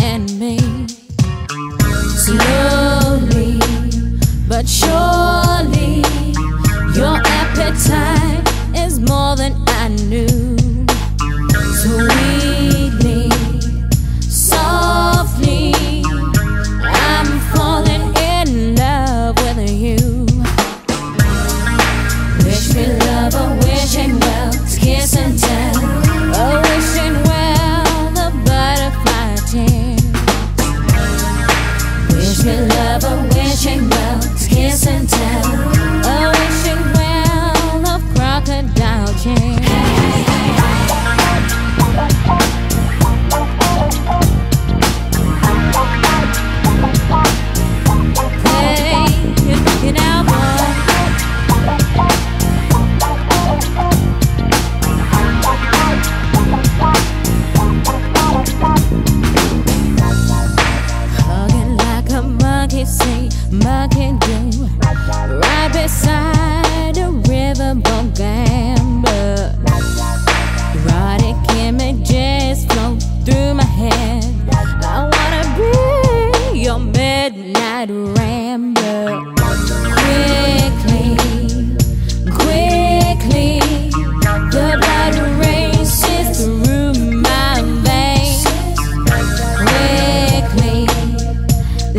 and me. Slowly but surely, your appetite is more than I knew. Sweetly, softly, I'm falling in love with you. Wish me love, a wishing well, to kiss and tell. A wishing well, the butterfly tale. Wish me love, a wishing well, to kiss and tell. A wishing well of crocodile tears. Mucking you right beside a riverboat gambler. Erotic images flow through my head. I wanna be your midnight rambler. Quickly, quickly, the blood races through my veins. Quickly,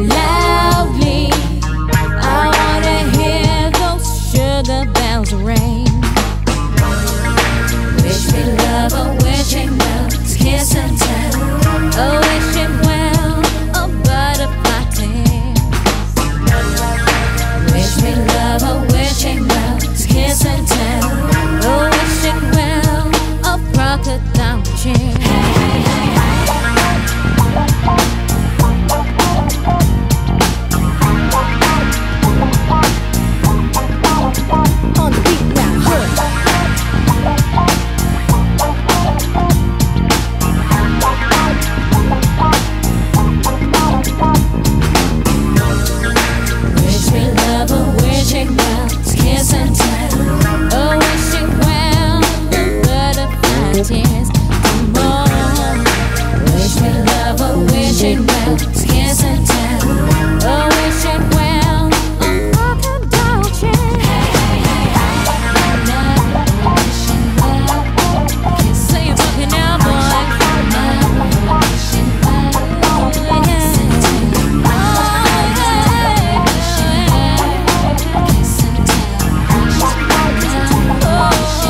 loudly, I wanna hear those sugar bells ring. Wish me love, a wishing well, to kiss and tell. A wishing well, a butterfly dance. Wish me love, a wishing well, to kiss and tell. A wishing well, a crocodile chant. Wishing well, to kiss and tell. Oh, wishing well, a crocodile chant. Wishing well, can't say it fucking out, boy. Wishing well, kiss and tell. Oh, kiss and tell. Wishing well, kiss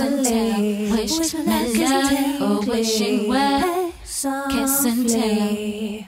and tell. Wish me love, oh wishing well, kiss and tell.